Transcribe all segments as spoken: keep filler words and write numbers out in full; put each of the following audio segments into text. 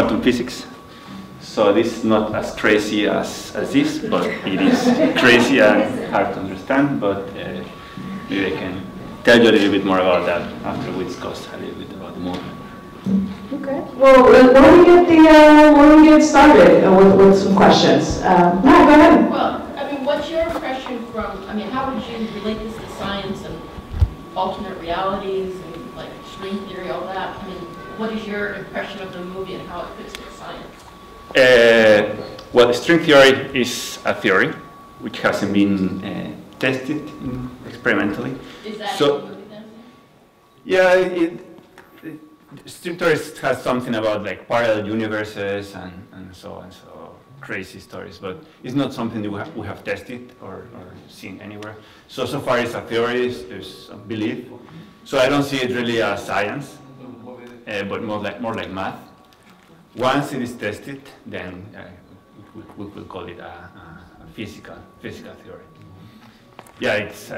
quantum physics. So this is not as crazy as, as this, but it is crazy and hard to understand, but uh, maybe I can tell you a little bit more about that after we discuss a little bit about the movement. Okay. Well, why don't we get the uh, why don't we get started with, with some questions? Uh, no, go ahead. Well, I mean, what's your impression from? I mean, how would you relate this to science and alternate realities and like string theory, all that? I mean, what is your impression of the movie and how it fits with science? Uh, well, string theory is a theory which hasn't been uh, tested in experimentally. Is that so, in the movie then? Yeah. It, String theory has something about like parallel universes and, and so on, so crazy stories, but it's not something that we have, we have tested or, or seen anywhere. So, so far it's a theory, it's, there's a belief. So I don't see it really as science, uh, but more like, more like math. Once it is tested, then uh, we, we, we will call it a, a physical, physical theory. Yeah, it's, uh,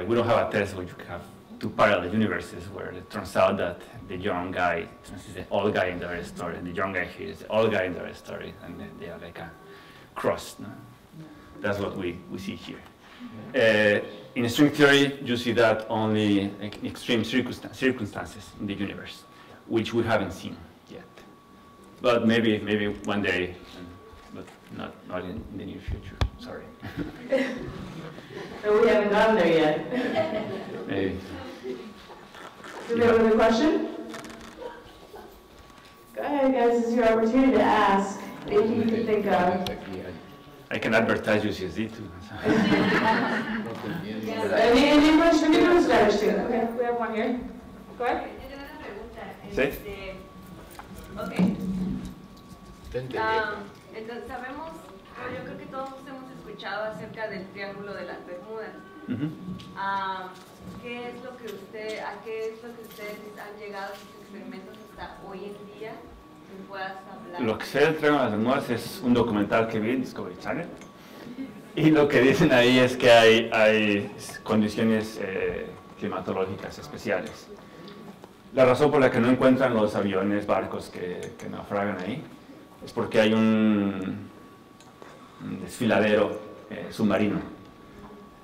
uh, we don't have a test where you have two parallel universes where it turns out that the young guy is the old guy in the other story, and the young guy here is the old guy in the other story, and they are like a cross. No? Yeah. That's what we, we see here. Yeah. Uh, in string theory, you see that only in extreme circumstan circumstances in the universe, which we haven't seen yet. But maybe, maybe one day, but not, not in the near future, sorry. So we haven't gone there yet. Maybe. Do we have another question? Go ahead, guys. This is your opportunity to ask. Anything you can think of. I can advertise U C S D too. Yes. And English and Spanish too. Okay, we have one here. Go ahead. Sí. Okay. Um, entonces sabemos, yo creo que todos hemos escuchado acerca del Triángulo de las Bermudas. Ah. ¿Qué es lo que usted, ¿A qué es lo que ustedes han llegado a sus experimentos hasta hoy en día? ¿Me puedas hablar? Lo que sé del Triángulo de las Bermudas es un documental que vi en Discovery Channel. Y lo que dicen ahí es que hay, hay condiciones eh, climatológicas especiales. La razón por la que no encuentran los aviones, barcos que, que naufragan ahí, es porque hay un, un desfiladero eh, submarino.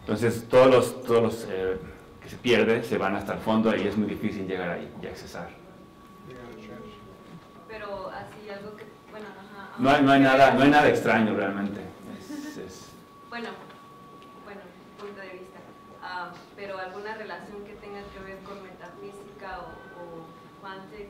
Entonces todos los... Todos los eh, se pierde, se van hasta el fondo y es muy difícil llegar ahí y accesar. Pero así algo que, bueno, ajá, no, hay, no, hay nada, no hay nada extraño realmente. Es, es... Bueno, bueno, punto de vista. Uh, pero alguna relación que tenga que ver con metafísica o cuántica.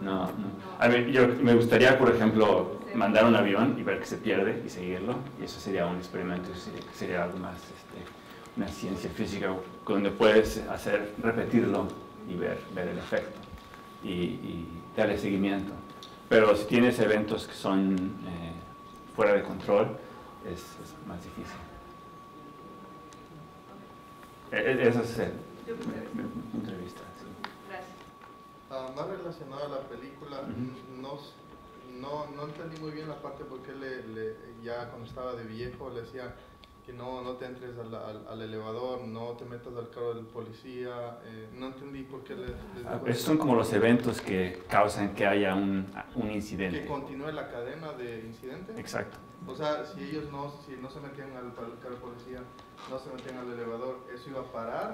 No, no. A ver, yo me gustaría, por ejemplo, sí. mandar un avión y ver que se pierde y seguirlo. Y eso sería un experimento, eso sería, sería algo más... Este, una ciencia física donde puedes hacer, repetirlo y ver, ver el efecto y, y darle seguimiento. Pero si tienes eventos que son eh, fuera de control, es, es más difícil. E, eso es el, mi, mi punto de vista. Sí. Gracias. Uh, más relacionado a la película, uh-huh. no, no, no entendí muy bien la parte porque le, le, ya cuando estaba de viejo le decía... que no, no te entres al, al, al elevador, no te metas al carro del policía, eh, no entendí por qué les, les ah, esos son como los eventos que causan que haya un, un incidente. Que continúe la cadena de incidentes. Exacto. O sea, si ellos no, si no se metían al, al carro del policía, no se metían al elevador, ¿eso iba a parar?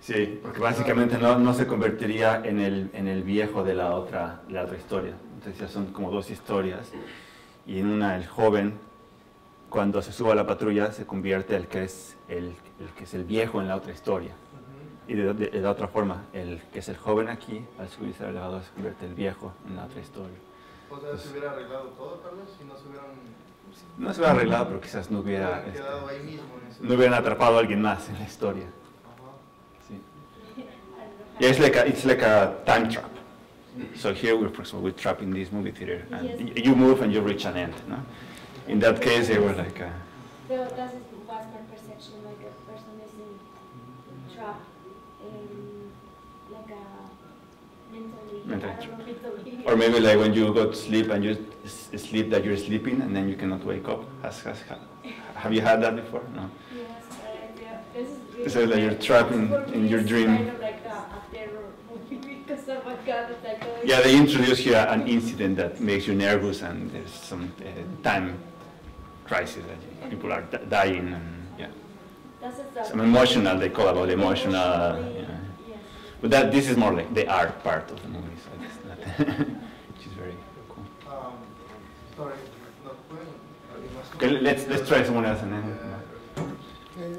Sí, porque básicamente no, no se convertiría en el, en el viejo de la otra, la otra historia. Entonces ya son como dos historias, y en una el joven, cuando se suba a la patrulla, se convierte el que es el, el, que es el viejo en la otra historia. Uh-huh. Y de, de, de la otra forma, el que es el joven aquí, al subirse al elevador, se convierte el viejo en la otra historia. O sea, ¿se hubiera arreglado todo, tal vez? Si no se hubieran... No se hubiera arreglado, pero quizás no hubiera... Hubieran quedado ahí mismo en ese... No hubieran atrapado a alguien más en la historia. Uh-huh. Sí. Yeah, it's like a, it's like a time trap. So here, we're, for example, we're trapped in this movie theater. And yes. You move and you reach an end, no? In that case, they were like a... So that was my perception, like a person is in trapped in like a mentally... Mentally. mentally. Or maybe like when you go to sleep and you sleep that you're sleeping and then you cannot wake up. Has, has, has, have you had that before? No. Yes, uh, yeah. This is really so like you're trapped in, in your dream. It's kind of like a, a terror movie because of my God, it's like... Yeah, they introduce here an incident that makes you nervous, and there's some uh, time crisis that people are d dying. And, yeah, some emotional. They call about emotional. Yeah. But that this is more like the art part of the movie, so it's not which is very cool. Um, sorry, not well. Okay, let's let's try someone else and then. Eh,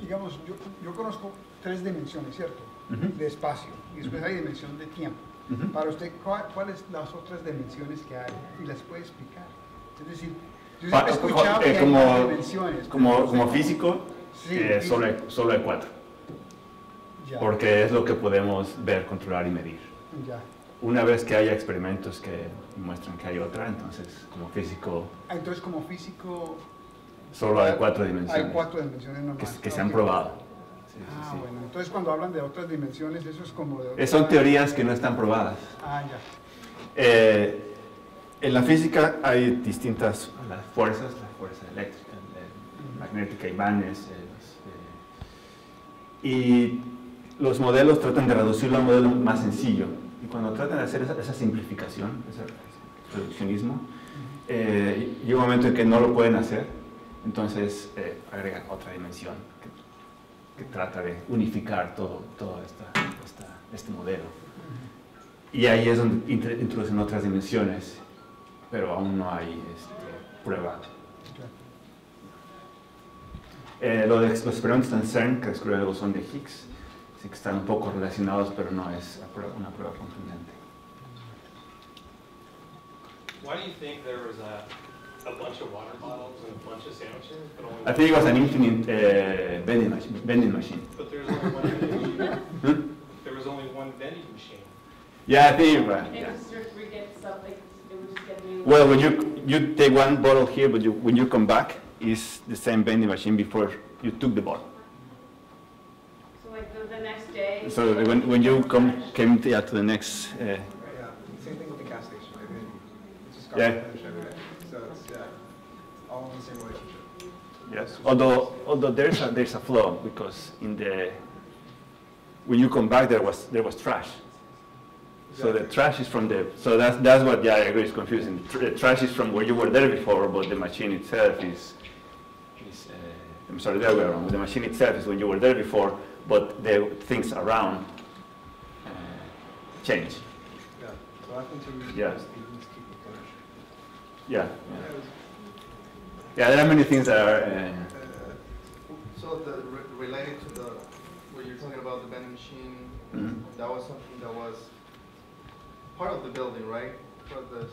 digamos, yo yo conozco tres dimensiones, cierto, uh-huh. de espacio y después hay dimensión de tiempo. Uh-huh. Para usted, ¿cuáles son las otras dimensiones que hay? Y las puede explicar. Es decir, yo siempre he escuchado eh, que como, hay dimensiones. Como, como no sé. Físico, sí, eh, físico. Solo, hay, solo hay cuatro. Ya. Porque es lo que podemos ver, controlar y medir. Ya. Una vez que haya experimentos que muestran que hay otra, entonces como físico... Ah, entonces como físico... Solo hay cuatro dimensiones. Hay cuatro dimensiones normales. Que, que se han probado. Ah, sí. Bueno, entonces cuando hablan de otras dimensiones, eso es como... De otra... Son teorías que no están probadas. Ah, ya. Eh, en la física hay distintas las fuerzas, la fuerza eléctrica, la magnética, imanes, eh, y los modelos tratan de reducirlo a un modelo más sencillo. Y cuando tratan de hacer esa, esa simplificación, ese reduccionismo, eh, llega un momento en que no lo pueden hacer, entonces eh, agregan otra dimensión. Que trata de unificar todo, todo esta, esta, este modelo. Y ahí es donde introducen otras dimensiones, pero aún no hay este, prueba. Eh, los, los experimentos en CERN que descubrieron son de Higgs, así que están un poco relacionados, pero no es una prueba contundente. Why do you think there was a A bunch of water bottles and a bunch of sandwiches, but only I think it was an infinite uh, vending, mach vending machine. But there was only one vending machine. Hmm? There was only one vending machine. Yeah, I think right. Yeah. Like, well, when you you take one bottle here, but you, when you come back, it's the same vending machine before you took the bottle. So like the, the next day. So when when you come came to, yeah, to the next. Uh, right, yeah, same thing with the gas station. I mean, it's just yeah. Yes. Although, although there's a there's a flaw, because in the when you come back there was there was trash, so the trash is from the so that's that's what yeah I agree is confusing. The trash is from where you were there before, but the machine itself is is uh, I'm sorry, the other way around. The machine itself is when you were there before, but the things around uh, change. Yeah. So I think yeah. Yeah. yeah. Yeah, there are many things that are... Uh, uh, so the, re related to the, what you're talking about, the vending machine, mm-hmm. that was something that was part of the building, right? Part of the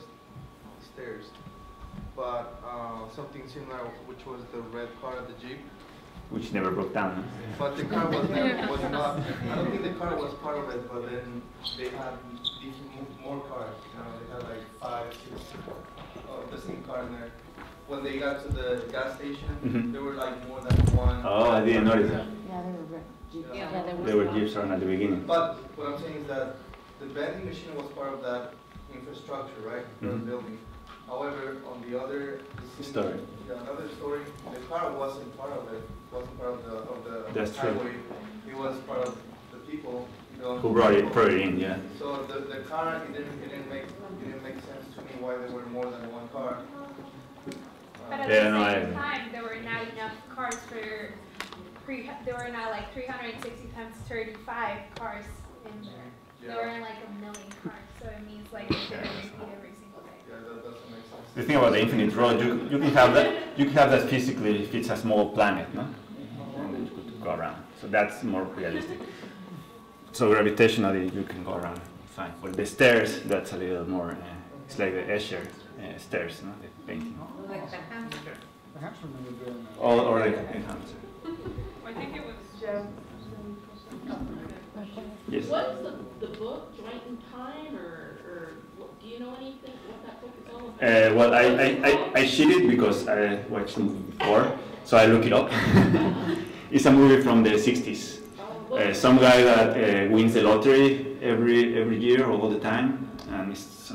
stairs. But uh, something similar, which was the red car of the Jeep. Which never broke down. But the car was, never, was not, I don't think the car was part of it, but then they had more cars. You know, they had like five, six of the same car in there. When they got to the gas station, mm-hmm. there were like more than one. Oh, I didn't notice that. Yeah, there were jeeps. Yeah. Yeah, there, there were jeeps around at the beginning. But what I'm saying is that the vending machine was part of that infrastructure, right? Mm-hmm. The building. However, on the other scene, story, yeah, another story, the car wasn't part of it. It wasn't part of the of the That's highway. True. It was part of the people, you know, who brought it, brought it in, yeah. So the the car, it didn't it didn't make it didn't make sense to me why there were more than one car. But at yeah, the no, same time, there were not enough cars for, pre there were not like three hundred sixty times thirty-five cars in there. Yeah. There were like a million cars, so it means like they could repeat every single day. Yeah, that doesn't make sense. The thing about the infinite road, you, you can have that, you can have that physically if it's a small planet, no? And you could go around. So that's more realistic. So gravitationally, you can go around, fine. But the stairs, that's a little more, uh, it's like the Escher. Uh, stairs, no? The painting. Like the hamster. The hamster remember doing that. Or, or like a hamster. I think it was Joe. Yes. What's the, the book, Joint in Time, or, or what, do you know anything what that book is all about? Uh, well, I, I, I, I shit it because I watched the movie before, so I look it up. It's a movie from the sixties. Uh, some guy that uh, wins the lottery every, every year, all the time, and it's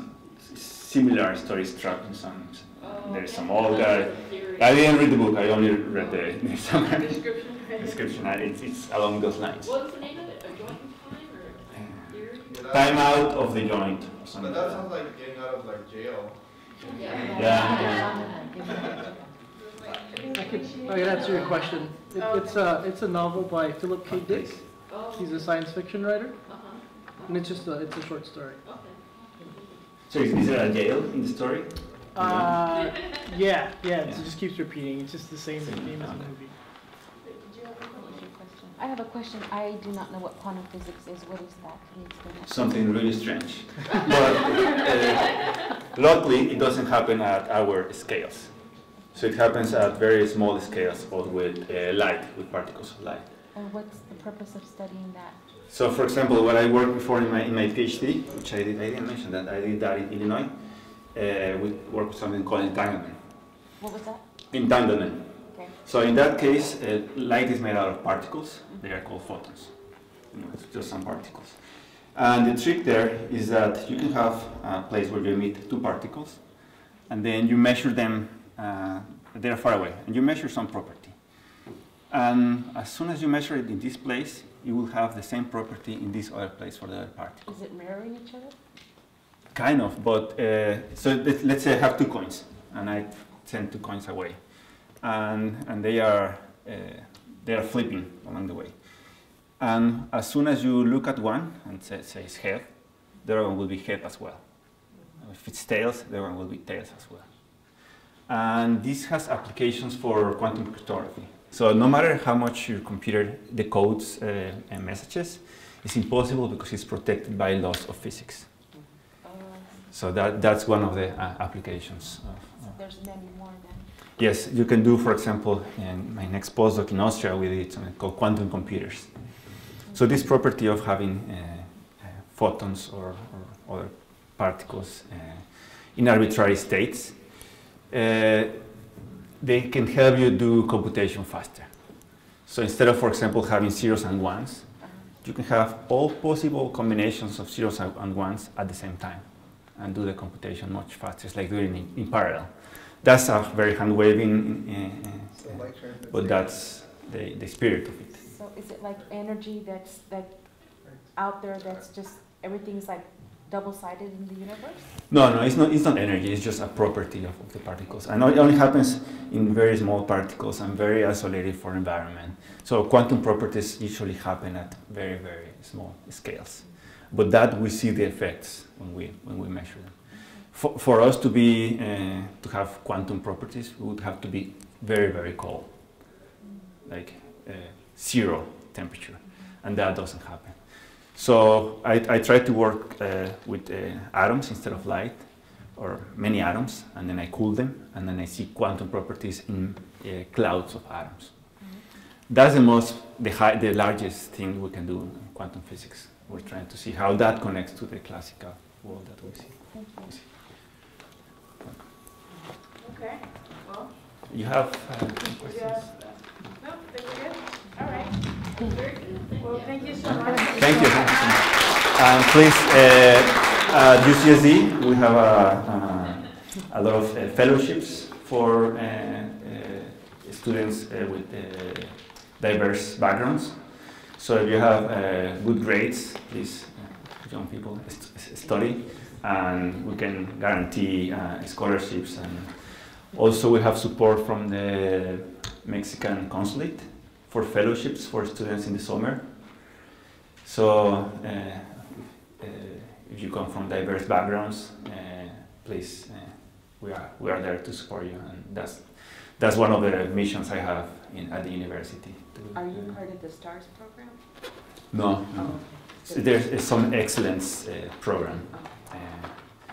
similar stories trapped in some. Oh, there's okay. some old guy. I didn't read the book. I only read the, the summary description. description. It's, it's along those lines. What's the name of it? A joint time or a theory? Time out of the joint. some. But that sounds like getting out of like jail. Yeah. yeah. yeah. Could, I can answer your question. It, oh, okay. It's a it's a novel by Philip K. Dick. Oh. He's a science fiction writer, uh-huh. and it's just a it's a short story. Okay. So is, is there a jail in the story? Uh, yeah, yeah, yeah. So it just keeps repeating. It's just the same theme as the movie. I have a question. I do not know what quantum physics is. What is that? Can you explain that? Something really strange. But uh, luckily, it doesn't happen at our scales. So it happens at very small scales, or with uh, light, with particles of light. And what's the purpose of studying that? So, for example, what I worked before in my in my PhD, which I did, I didn't mention that I did that in Illinois. Uh, we worked with something called entanglement. What was that? Entanglement. Okay. So in that case, uh, light is made out of particles. They are called photons. You know, it's just some particles. And the trick there is that you can have a place where you meet two particles, and then you measure them. Uh, they are far away, and you measure some property. And as soon as you measure it in this place, you will have the same property in this other place for the other particle. Is it mirroring each other? Kind of, but uh, so let, let's say I have two coins, and I send two coins away, and and they are uh, they are flipping along the way. And as soon as you look at one and say, say it's head, the other one will be head as well. And if it's tails, the other one will be tails as well. And this has applications for quantum cryptography. So no matter how much your computer decodes uh, and messages, it's impossible because it's protected by laws of physics. Uh, so that, that's one of the uh, applications. Of, uh, so there's many more then? Yes, you can do, for example, in my next postdoc in Austria, we did something called quantum computers. Mm-hmm. So this property of having uh, uh, photons or, or other particles uh, in arbitrary states, Uh, they can help you do computation faster. So instead of, for example, having zeros and ones, you can have all possible combinations of zeros and ones at the same time and do the computation much faster. It's like doing it in parallel. That's a very hand-waving, uh, uh, but that's the, the spirit of it. So is it like energy that's like out there that's just, everything's like double-sided in the universe? No, no, it's not, it's not energy, it's just a property of, of the particles. And it only happens in very small particles and very isolated for environment. So quantum properties usually happen at very, very small scales. But that we see the effects when we, when we measure them. For, for us to, be, uh, to have quantum properties, we would have to be very, very cold. Like uh, zero temperature. And that doesn't happen. So I, I try to work uh, with uh, atoms instead of light, or many atoms, and then I cool them, and then I see quantum properties in uh, clouds of atoms. Mm-hmm. That's the most, the, high, the largest thing we can do in quantum physics. We're trying to see how that connects to the classical world that we see. Thank you. Okay, well. You have uh, questions? Yeah. No, that's good. All right. Well, thank you so much. Thank you. Um, please, uh, at U C S D, we have a, a, a lot of uh, fellowships for uh, uh, students uh, with uh, diverse backgrounds. So if you have uh, good grades, please, uh, young people, st study. And we can guarantee uh, scholarships. And also, we have support from the Mexican consulate for fellowships for students in the summer. So uh, uh, if you come from diverse backgrounds, uh, please, uh, we are we are there to support you, and that's that's one of the missions I have in at the university. Are you part of the STARS program? No, no. So there's some excellence uh, program. Uh,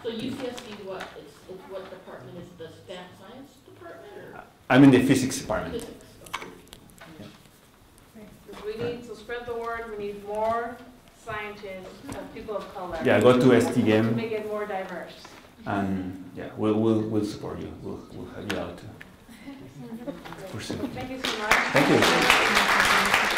so U C S D, what it's, it's what department is the staff science department? Or? I'm in the physics department. Physics. We need to spread the word. We need more scientists and people of color. Yeah, go to S T M. To make it more diverse. And yeah, we'll, we'll, we'll support you. We'll, we'll help you out. Thank you so much. Thank you.